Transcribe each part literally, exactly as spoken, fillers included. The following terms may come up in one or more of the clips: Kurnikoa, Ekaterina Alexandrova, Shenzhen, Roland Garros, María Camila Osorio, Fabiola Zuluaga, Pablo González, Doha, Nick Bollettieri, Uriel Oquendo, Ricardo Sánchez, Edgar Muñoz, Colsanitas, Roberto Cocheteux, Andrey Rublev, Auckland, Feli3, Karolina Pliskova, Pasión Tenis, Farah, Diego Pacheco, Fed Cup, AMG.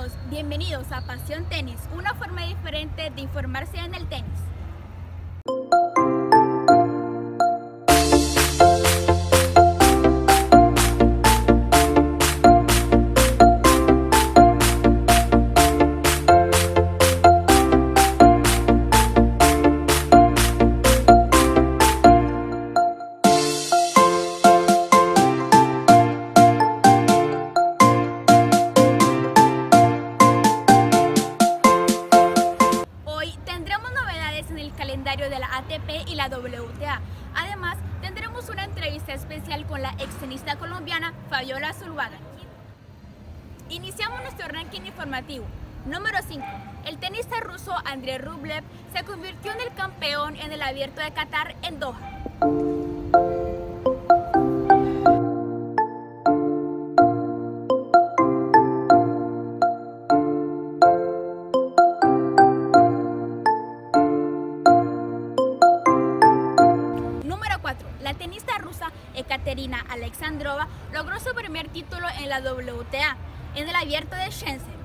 todos, bienvenidos a Pasión Tenis, una forma diferente de informarse en el tenis. De la A T P y la W T A. Además, tendremos una entrevista especial con la extenista colombiana Fabiola Zuluaga. Iniciamos nuestro ranking informativo. Número cinco. El tenista ruso Andrey Rublev se convirtió en el campeón en el Abierto de Qatar en Doha. La tenista rusa Ekaterina Alexandrova logró su primer título en la W T A, en el Abierto de Shenzhen.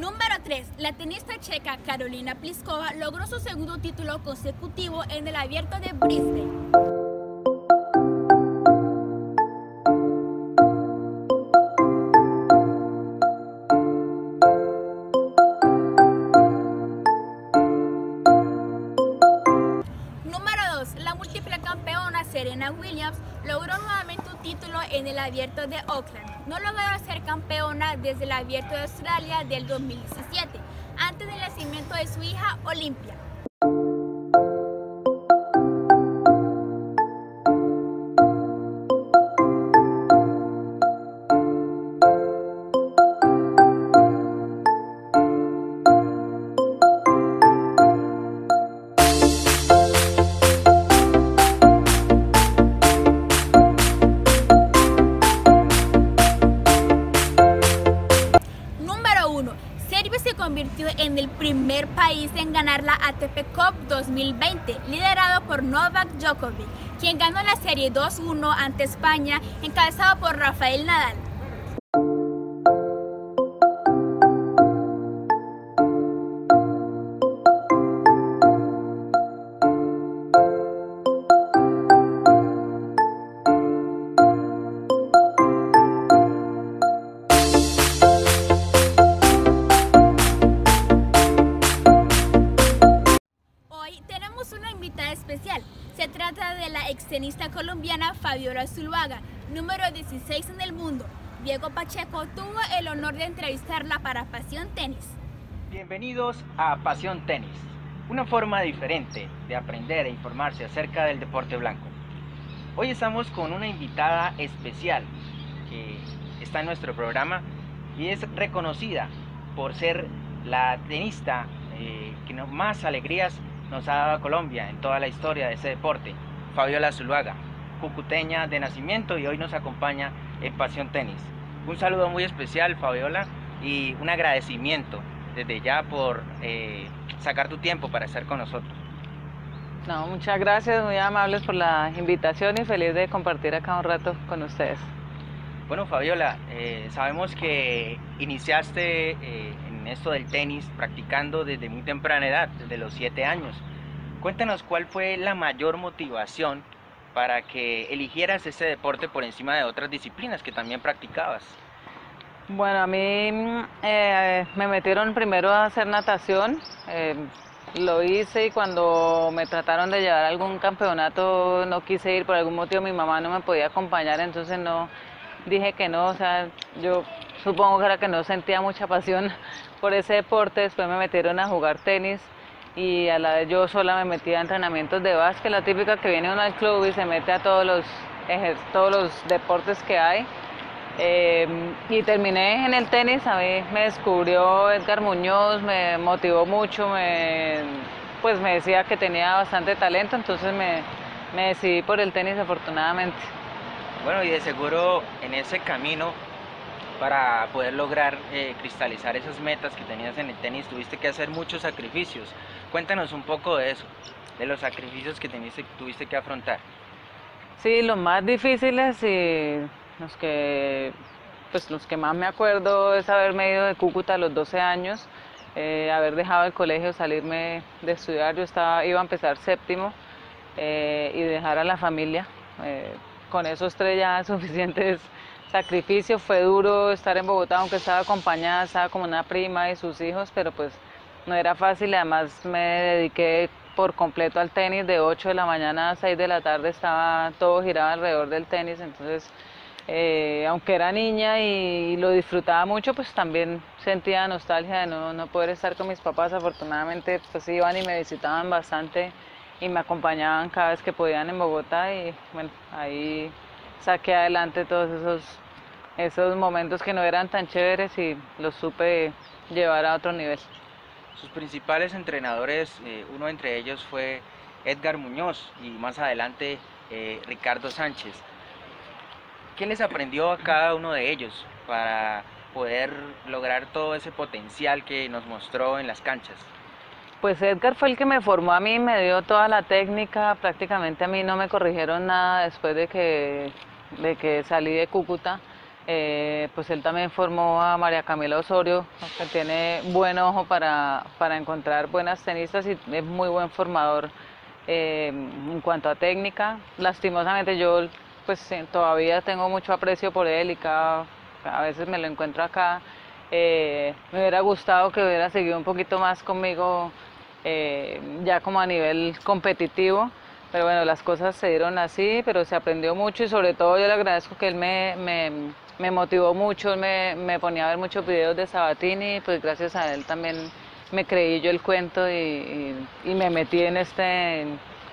Número tres. La tenista checa Karolina Pliskova logró su segundo título consecutivo en el Abierto de Brisbane. Williams logró nuevamente un título en el Abierto de Auckland. No logró ser campeona desde el Abierto de Australia del dos mil diecisiete, antes del nacimiento de su hija Olimpia. En el primer país en ganar la A T P CUP dos mil veinte, liderado por Novak Djokovic, quien ganó la serie dos uno ante España, encabezado por Rafael Nadal. Se trata de la extenista colombiana Fabiola Zuluaga, número dieciséis en el mundo. Diego Pacheco tuvo el honor de entrevistarla para Pasión Tenis. Bienvenidos a Pasión Tenis, una forma diferente de aprender e informarse acerca del deporte blanco. Hoy estamos con una invitada especial que está en nuestro programa y es reconocida por ser la tenista eh, que más alegrías nos ha dado a Colombia en toda la historia de ese deporte. Fabiola Zuluaga, cucuteña de nacimiento, y hoy nos acompaña en Pasión Tenis. Un saludo muy especial, Fabiola, y un agradecimiento desde ya por eh, sacar tu tiempo para estar con nosotros. No, muchas gracias, muy amables por la invitación y feliz de compartir acá un rato con ustedes. Bueno, Fabiola, eh, sabemos que iniciaste eh, en esto del tenis practicando desde muy temprana edad, desde los siete años. Cuéntanos cuál fue la mayor motivación para que eligieras este deporte por encima de otras disciplinas que también practicabas. Bueno, a mí eh, me metieron primero a hacer natación, eh, lo hice, y cuando me trataron de llevar a algún campeonato no quise ir por algún motivo, mi mamá no me podía acompañar, entonces no... Dije que no, o sea, yo supongo que era que no sentía mucha pasión por ese deporte. Después me metieron a jugar tenis y a la vez yo sola me metía a entrenamientos de básquet, la típica que viene uno al club y se mete a todos los, todos los deportes que hay. Eh, y terminé en el tenis. A mí me descubrió Edgar Muñoz, me motivó mucho, me, pues me decía que tenía bastante talento, entonces me, me decidí por el tenis afortunadamente. Bueno, y de seguro en ese camino para poder lograr eh, cristalizar esas metas que tenías en el tenis, tuviste que hacer muchos sacrificios. Cuéntanos un poco de eso, de los sacrificios que teniste, tuviste que afrontar. Sí, los más difíciles y los que, pues los que más me acuerdo es haberme ido de Cúcuta a los doce años, eh, haber dejado el colegio, salirme de estudiar. Yo estaba, iba a empezar séptimo eh, y dejar a la familia. Eh, con esos tres ya suficientes sacrificios. Fue duro estar en Bogotá, aunque estaba acompañada, estaba como una prima y sus hijos, pero pues no era fácil. Además me dediqué por completo al tenis, de ocho de la mañana a seis de la tarde estaba todo girado alrededor del tenis. Entonces, eh, aunque era niña y lo disfrutaba mucho, pues también sentía nostalgia de no, no poder estar con mis papás. Afortunadamente pues iban y me visitaban bastante y me acompañaban cada vez que podían en Bogotá, y bueno, ahí saqué adelante todos esos, esos momentos que no eran tan chéveres y los supe llevar a otro nivel. Sus principales entrenadores, eh, uno entre ellos fue Edgar Muñoz y más adelante eh, Ricardo Sánchez. ¿Qué les aprendió a cada uno de ellos para poder lograr todo ese potencial que nos mostró en las canchas? Pues Edgar fue el que me formó a mí, me dio toda la técnica, prácticamente a mí no me corrigieron nada después de que, de que salí de Cúcuta. Eh, pues él también formó a María Camila Osorio, que tiene buen ojo para, para encontrar buenas tenistas y es muy buen formador eh, en cuanto a técnica. Lastimosamente yo pues todavía tengo mucho aprecio por él y cada, a veces me lo encuentro acá. Eh, me hubiera gustado que hubiera seguido un poquito más conmigo eh, ya como a nivel competitivo. Pero bueno, las cosas se dieron así, pero se aprendió mucho y sobre todo yo le agradezco que él me, me, me motivó mucho, me, me ponía a ver muchos videos de Sabatini, pues gracias a él también me creí yo el cuento y, y, y me metí en este,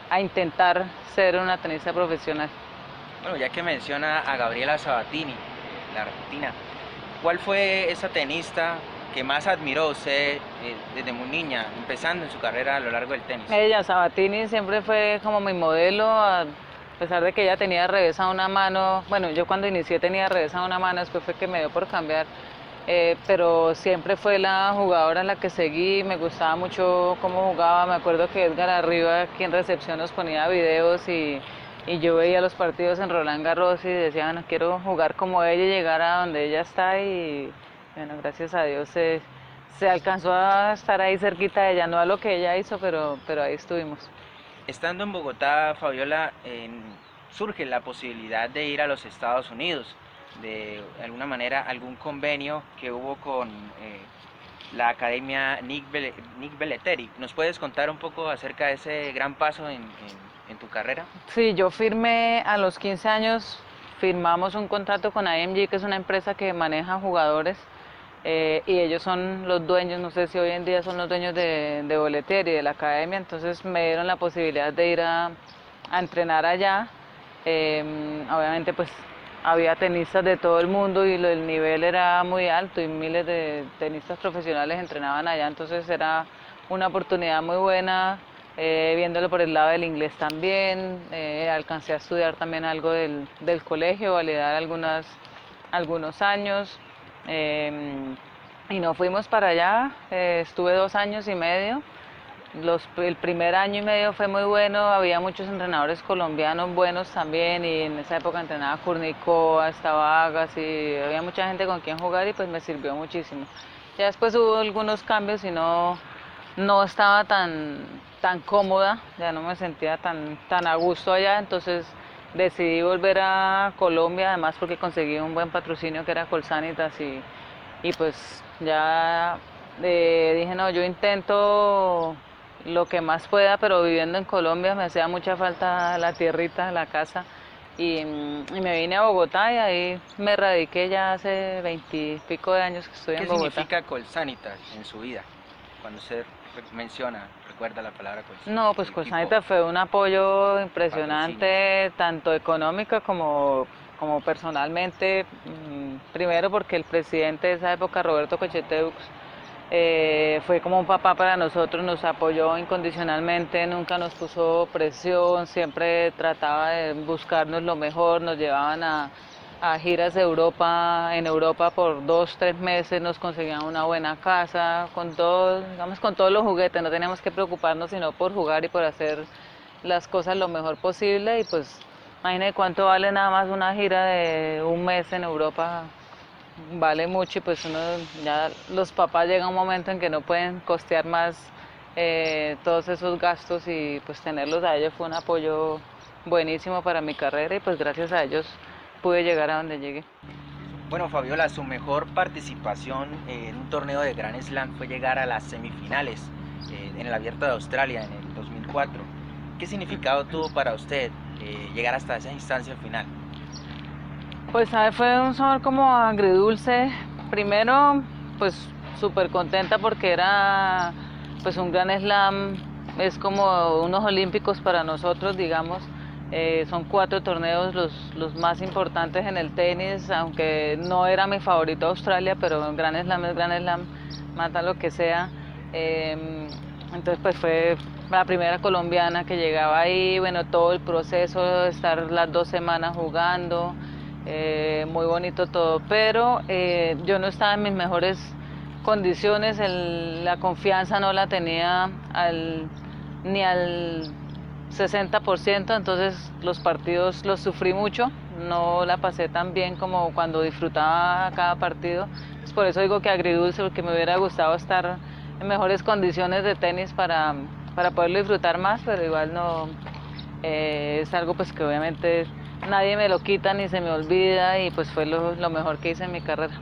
a intentar ser una tenista profesional. Bueno, ya que menciona a Gabriela Sabatini, la argentina, ¿cuál fue esa tenista que más admiró usted desde muy niña, empezando en su carrera a lo largo del tenis? Ella, Sabatini, siempre fue como mi modelo, a pesar de que ella tenía revés a una mano. Bueno, yo cuando inicié tenía revés a una mano, después fue que me dio por cambiar, eh, pero siempre fue la jugadora en la que seguí, me gustaba mucho cómo jugaba. Me acuerdo que Edgar arriba, aquí en recepción, nos ponía videos y, y yo veía los partidos en Roland Garros y decía, bueno, quiero jugar como ella y llegar a donde ella está. Y bueno, gracias a Dios se, se alcanzó a estar ahí cerquita de ella, no a lo que ella hizo, pero, pero ahí estuvimos. Estando en Bogotá, Fabiola, eh, surge la posibilidad de ir a los Estados Unidos, de alguna manera algún convenio que hubo con eh, la academia Nick Bollettieri. ¿Nos puedes contar un poco acerca de ese gran paso en, en, en tu carrera? Sí, yo firmé a los quince años, firmamos un contrato con A M G, que es una empresa que maneja jugadores. Eh, y ellos son los dueños, no sé si hoy en día son los dueños de, de Bollettieri y de la academia. Entonces me dieron la posibilidad de ir a, a entrenar allá. Eh, obviamente pues había tenistas de todo el mundo y lo, el nivel era muy alto y miles de tenistas profesionales entrenaban allá, entonces era una oportunidad muy buena. Eh, viéndolo por el lado del inglés también, eh, alcancé a estudiar también algo del, del colegio, validar algunas, algunos años. Eh, y nos fuimos para allá, eh, estuve dos años y medio. Los, el primer año y medio fue muy bueno, había muchos entrenadores colombianos buenos también, y en esa época entrenaba Kurnikoa, estaba Vargas, y había mucha gente con quien jugar y pues me sirvió muchísimo. Ya después hubo algunos cambios y no, no estaba tan, tan cómoda, ya no me sentía tan, tan a gusto allá, entonces decidí volver a Colombia, además porque conseguí un buen patrocinio que era Colsanitas y, y pues ya eh, dije, no, yo intento lo que más pueda, pero viviendo en Colombia me hacía mucha falta la tierrita, la casa, y, y me vine a Bogotá y ahí me radiqué ya hace veintipico de años que estoy en Bogotá. ¿Qué significa Colsanitas en su vida? Cuando se menciona, recuerda la palabra Colsanitas. No, pues Colsanitas fue un apoyo impresionante, tanto económico como, como personalmente. Primero porque el presidente de esa época, Roberto Cocheteux, eh, fue como un papá para nosotros, nos apoyó incondicionalmente, nunca nos puso presión, siempre trataba de buscarnos lo mejor, nos llevaban a, a giras de Europa, en Europa por dos, tres meses, nos conseguían una buena casa, con todo, digamos, con todos los juguetes, no teníamos que preocuparnos sino por jugar y por hacer las cosas lo mejor posible. Y pues imagínate cuánto vale nada más una gira de un mes en Europa, vale mucho. Y pues uno, ya los papás llegan a un momento en que no pueden costear más eh, todos esos gastos, y pues tenerlos a ellos fue un apoyo buenísimo para mi carrera, y pues gracias a ellos pude llegar a donde llegué. Bueno, Fabiola, su mejor participación en un torneo de Grand Slam fue llegar a las semifinales eh, en el Abierto de Australia en el dos mil cuatro. ¿Qué significado tuvo para usted eh, llegar hasta esa instancia final? Pues ¿sabe? Fue un sabor como agridulce. Primero, pues súper contenta porque era pues un Grand Slam, es como unos olímpicos para nosotros, digamos. Eh, son cuatro torneos los, los más importantes en el tenis, aunque no era mi favorito Australia, pero el Grand Slam es Grand Slam, mata lo que sea. Eh, entonces pues fue la primera colombiana que llegaba ahí, bueno, todo el proceso, estar las dos semanas jugando, eh, muy bonito todo, pero eh, yo no estaba en mis mejores condiciones, el, la confianza no la tenía al, ni al sesenta por ciento, entonces los partidos los sufrí mucho, no la pasé tan bien como cuando disfrutaba cada partido. Pues por eso digo que agridulce, porque me hubiera gustado estar en mejores condiciones de tenis para, para poderlo disfrutar más, pero igual no, eh, es algo pues que obviamente nadie me lo quita ni se me olvida, y pues fue lo, lo mejor que hice en mi carrera.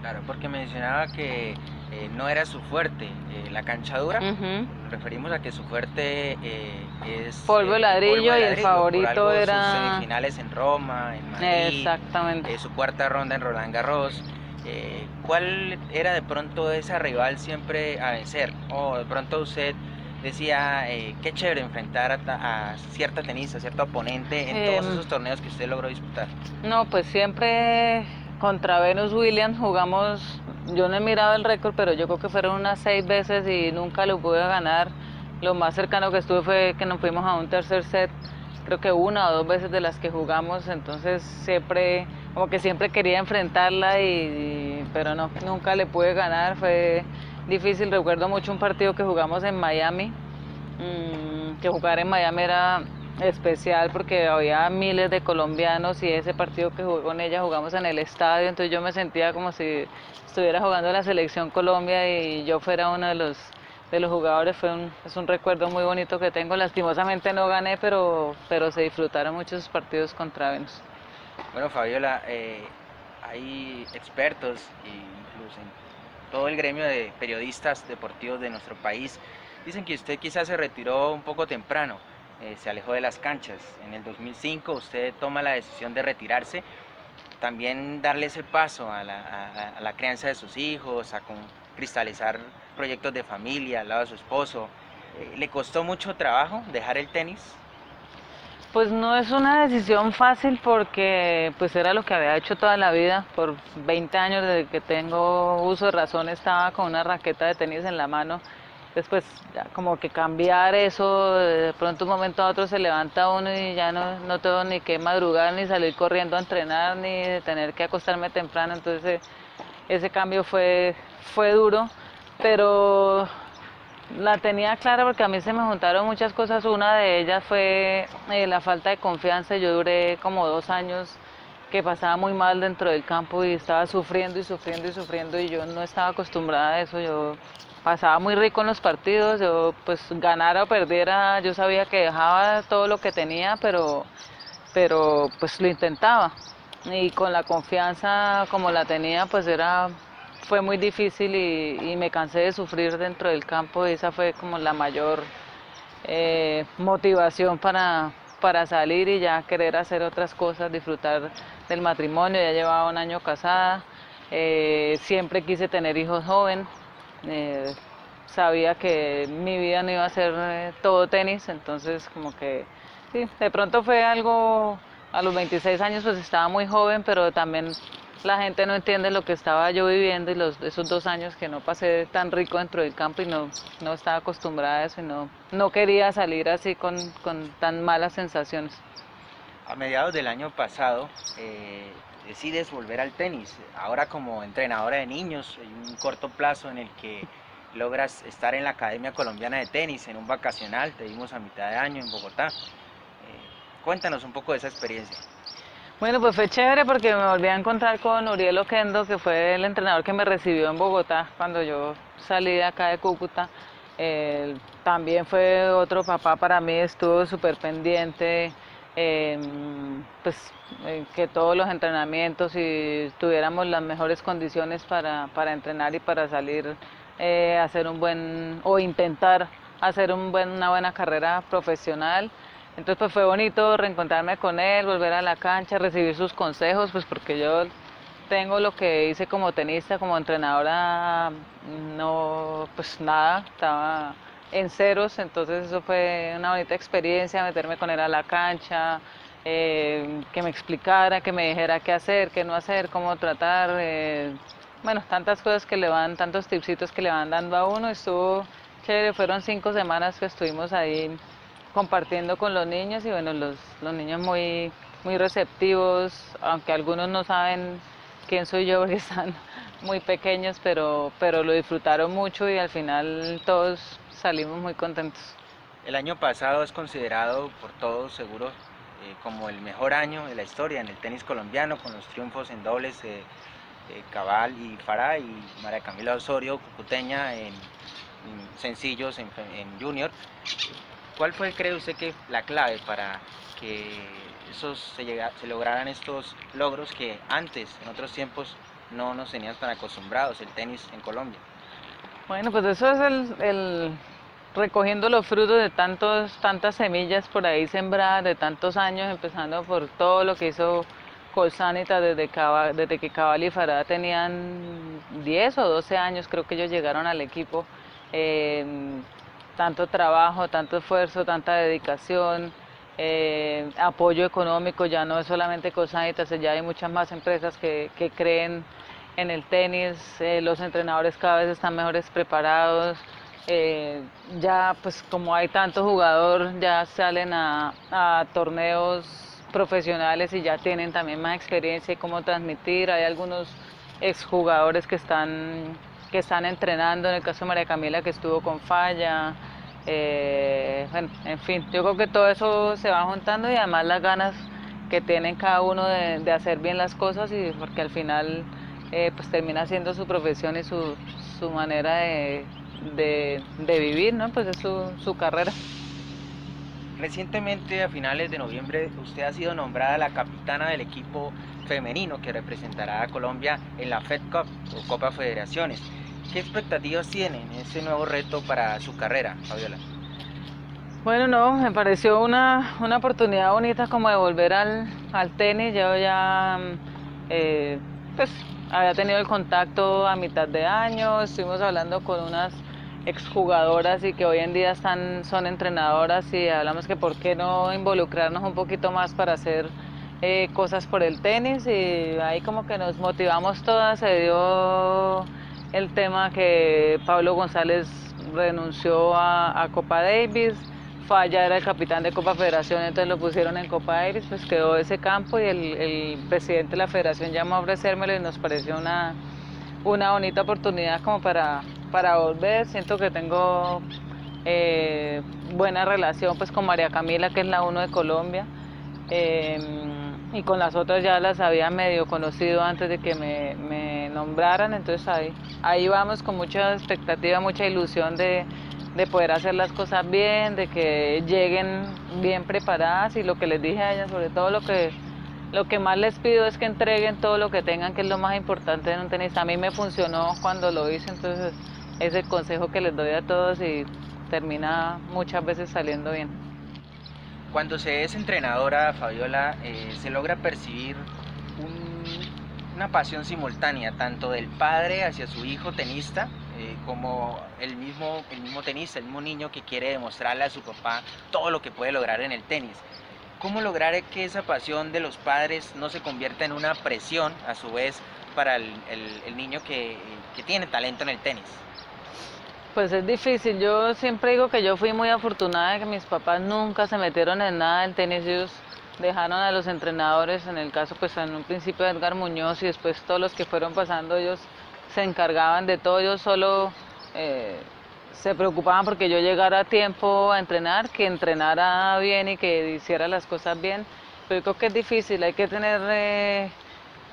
Claro, porque mencionaba que Eh, no era su fuerte, eh, la cancha dura, uh-huh. Referimos a que su fuerte eh, es polvo, eh, ladrillo, polvo de ladrillo, y el favorito era sus semifinales en Roma, en Madrid, exactamente. Eh, su cuarta ronda en Roland Garros. Eh, ¿Cuál era de pronto esa rival siempre a vencer? O de pronto usted decía, eh, qué chévere enfrentar a, a cierta tenista, a cierto oponente en eh, todos esos torneos que usted logró disputar. No, pues siempre contra Venus Williams jugamos. Yo no he mirado el récord, pero yo creo que fueron unas seis veces y nunca lo pude ganar. Lo más cercano que estuve fue que nos fuimos a un tercer set, creo que una o dos veces de las que jugamos, entonces siempre, como que siempre quería enfrentarla, y, y, pero no, nunca le pude ganar, fue difícil. Recuerdo mucho un partido que jugamos en Miami, mmm, que jugar en Miami era especial porque había miles de colombianos, y ese partido que jugué con ella jugamos en el estadio, entonces yo me sentía como si estuviera jugando en la selección Colombia y yo fuera uno de los, de los jugadores. Fue un, es un recuerdo muy bonito que tengo. Lastimosamente no gané, pero, pero se disfrutaron muchos partidos contra Venus. Bueno, Fabiola, eh, hay expertos, incluso en todo el gremio de periodistas deportivos de nuestro país, dicen que usted quizás se retiró un poco temprano. Eh, se alejó de las canchas. En el dos mil cinco usted toma la decisión de retirarse, también darle ese paso a la, a, a la crianza de sus hijos, a con, cristalizar proyectos de familia al lado de su esposo. Eh, ¿Le costó mucho trabajo dejar el tenis? Pues no es una decisión fácil porque pues era lo que había hecho toda la vida. Por veinte años desde que tengo uso de razón estaba con una raqueta de tenis en la mano. Después, ya como que cambiar eso, de pronto un momento a otro se levanta uno y ya no, no tengo ni que madrugar, ni salir corriendo a entrenar, ni tener que acostarme temprano. Entonces ese cambio fue, fue duro, pero la tenía clara porque a mí se me juntaron muchas cosas. Una de ellas fue eh, la falta de confianza. Yo duré como dos años que pasaba muy mal dentro del campo y estaba sufriendo y sufriendo y sufriendo, y yo no estaba acostumbrada a eso. Yo pasaba muy rico en los partidos, yo pues ganara o perdiera, yo sabía que dejaba todo lo que tenía, pero, pero pues lo intentaba. Y con la confianza como la tenía, pues era, fue muy difícil, y, y me cansé de sufrir dentro del campo, y esa fue como la mayor eh, motivación para, para salir y ya querer hacer otras cosas, disfrutar del matrimonio. Ya llevaba un año casada, eh, siempre quise tener hijos jóvenes. Eh, sabía que mi vida no iba a ser eh, todo tenis, entonces como que sí, de pronto fue algo. A los veintiséis años pues estaba muy joven, pero también la gente no entiende lo que estaba yo viviendo, y los, esos dos años que no pasé tan rico dentro del campo, y no, no estaba acostumbrada a eso, y no, no quería salir así con, con tan malas sensaciones. A mediados del año pasado eh, decides volver al tenis? Ahora como entrenadora de niños, hay un corto plazo en el que logras estar en la Academia Colombiana de Tenis, en un vacacional, te vimos a mitad de año en Bogotá. Eh, cuéntanos un poco de esa experiencia. Bueno, pues fue chévere porque me volví a encontrar con Uriel Oquendo, que fue el entrenador que me recibió en Bogotá cuando yo salí de acá de Cúcuta. Eh, también fue otro papá para mí, estuvo súper pendiente, eh, pues eh, que todos los entrenamientos y tuviéramos las mejores condiciones para, para entrenar y para salir eh, hacer un buen, o intentar hacer un buen, una buena carrera profesional. Entonces pues fue bonito reencontrarme con él, volver a la cancha, recibir sus consejos, pues porque yo tengo lo que hice como tenista, como entrenadora, no, pues nada, estaba en ceros, entonces eso fue una bonita experiencia, meterme con él a la cancha, eh, que me explicara, que me dijera qué hacer, qué no hacer, cómo tratar, eh, bueno, tantas cosas que le van, tantos tipsitos que le van dando a uno, estuvo chévere, fueron cinco semanas que estuvimos ahí compartiendo con los niños y bueno, los, los niños muy, muy receptivos, aunque algunos no saben quién soy yo porque están muy pequeños, pero, pero lo disfrutaron mucho y al final todos salimos muy contentos. El año pasado es considerado por todos, seguro, eh, como el mejor año de la historia en el tenis colombiano, con los triunfos en dobles eh, eh, Cabal y Farah y María Camila Osorio, cucuteña, en, en sencillos, en, en junior. ¿Cuál fue, cree usted, que la clave para que esos se, llega, se lograran estos logros que antes, en otros tiempos, no nos tenían tan acostumbrados el tenis en Colombia? Bueno, pues eso es el, el recogiendo los frutos de tantos, tantas semillas por ahí sembradas, de tantos años, empezando por todo lo que hizo Colsanitas desde, Cabal, desde que Cabal y Farah tenían diez o doce años, creo que ellos llegaron al equipo. Eh, tanto trabajo, tanto esfuerzo, tanta dedicación, eh, apoyo económico, ya no es solamente Colsanitas, ya hay muchas más empresas que, que creen en el tenis, eh, los entrenadores cada vez están mejores preparados, eh, ya pues como hay tanto jugador, ya salen a, a torneos profesionales y ya tienen también más experiencia y cómo transmitir, hay algunos exjugadores que están... que están entrenando, en el caso de María Camila que estuvo con Falla, eh, en, en fin, yo creo que todo eso se va juntando y además las ganas que tienen cada uno de, de hacer bien las cosas y porque al final eh, pues termina siendo su profesión y su, su manera de, de, de vivir, ¿no? Pues es su, su carrera. Recientemente, a finales de noviembre, usted ha sido nombrada la capitana del equipo femenino que representará a Colombia en la Fed Cup o Copa Federaciones. ¿Qué expectativas tienen ese nuevo reto para su carrera, Fabiola? Bueno, no, me pareció una, una oportunidad bonita como de volver al, al tenis. Yo ya eh, pues, había tenido el contacto a mitad de año, estuvimos hablando con unas exjugadoras y que hoy en día están, son entrenadoras y hablamos que por qué no involucrarnos un poquito más para hacer eh, cosas por el tenis y ahí como que nos motivamos todas, se dio el tema que Pablo González renunció a, a Copa Davis, Falla era el capitán de Copa Federaciones, entonces lo pusieron en Copa Davis, pues quedó ese campo y el, el presidente de la federación llamó a ofrecérmelo y nos pareció una, una bonita oportunidad como para para volver. Siento que tengo eh, buena relación pues con María Camila, que es la uno de Colombia, eh, y con las otras ya las había medio conocido antes de que me, me nombraran, entonces ahí, ahí vamos con mucha expectativa, mucha ilusión de, de poder hacer las cosas bien, de que lleguen bien preparadas y lo que les dije a ellas, sobre todo lo que Lo que más les pido es que entreguen todo lo que tengan, que es lo más importante en un tenista. A mí me funcionó cuando lo hice, entonces es el consejo que les doy a todos y termina muchas veces saliendo bien. Cuando se es entrenadora, Fabiola, eh, se logra percibir un, una pasión simultánea, tanto del padre hacia su hijo tenista, eh, como el mismo, el mismo tenista, el mismo niño que quiere demostrarle a su papá todo lo que puede lograr en el tenis. ¿Cómo lograr que esa pasión de los padres no se convierta en una presión, a su vez, para el, el, el niño que, que tiene talento en el tenis? Pues es difícil. Yo siempre digo que yo fui muy afortunada de que mis papás nunca se metieron en nada del tenis. Ellos dejaron a los entrenadores, en el caso pues en un principio Edgar Muñoz y después todos los que fueron pasando, ellos se encargaban de todo, ellos solo eh, se preocupaban porque yo llegara a tiempo a entrenar, que entrenara bien y que hiciera las cosas bien, pero yo creo que es difícil, hay que tener eh,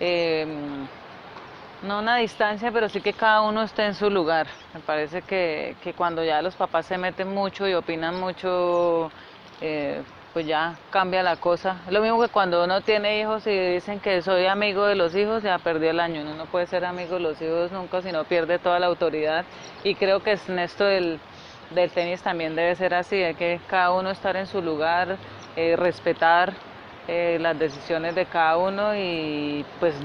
eh, no una distancia, pero sí que cada uno esté en su lugar. Me parece que, que cuando ya los papás se meten mucho y opinan mucho, eh, pues ya cambia la cosa. Es lo mismo que cuando uno tiene hijos y dicen que soy amigo de los hijos, ya perdió el año. Uno no puede ser amigo de los hijos nunca, si no pierde toda la autoridad. Y creo que en esto del, del tenis también debe ser así, hay que cada uno estar en su lugar, eh, respetar eh, las decisiones de cada uno y pues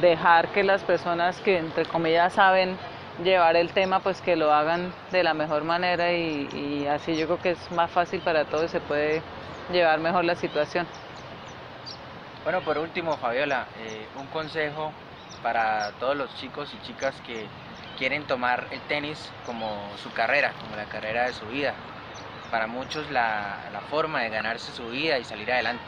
dejar que las personas que entre comillas saben llevar el tema, pues que lo hagan de la mejor manera y, y así yo creo que es más fácil para todos y se puede llevar mejor la situación. Bueno, por último, Fabiola, eh, un consejo para todos los chicos y chicas que quieren tomar el tenis como su carrera, como la carrera de su vida. Para muchos la, la forma de ganarse su vida y salir adelante.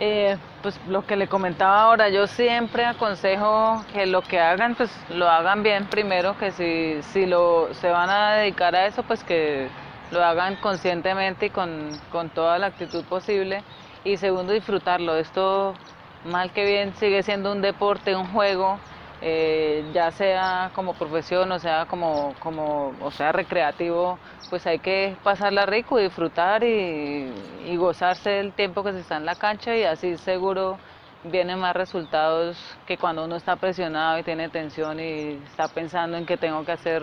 Eh, pues lo que le comentaba ahora, yo siempre aconsejo que lo que hagan, pues lo hagan bien primero, que si, si lo, se van a dedicar a eso, pues que lo hagan conscientemente y con, con toda la actitud posible. Y segundo, disfrutarlo. Esto, mal que bien, sigue siendo un deporte, un juego, eh, ya sea como profesión o sea como, como o sea recreativo, pues hay que pasarla rico y disfrutar y, y gozarse el tiempo que se está en la cancha, y así seguro vienen más resultados que cuando uno está presionado y tiene tensión y está pensando en que tengo que hacer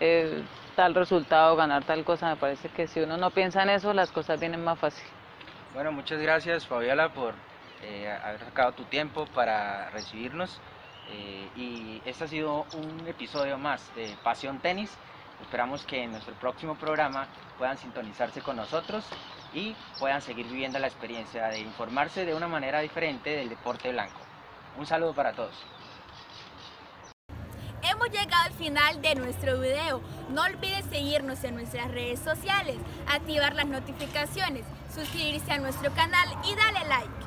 eh, tal resultado, ganar tal cosa. Me parece que si uno no piensa en eso, las cosas vienen más fácil. Bueno, muchas gracias, Fabiola, por eh, haber sacado tu tiempo para recibirnos. Eh, y este ha sido un episodio más de Pasión Tenis. Esperamos que en nuestro próximo programa puedan sintonizarse con nosotros y puedan seguir viviendo la experiencia de informarse de una manera diferente del deporte blanco. Un saludo para todos. Hemos llegado al final de nuestro video. No olviden seguirnos en nuestras redes sociales, activar las notificaciones, suscribirse a nuestro canal y darle like.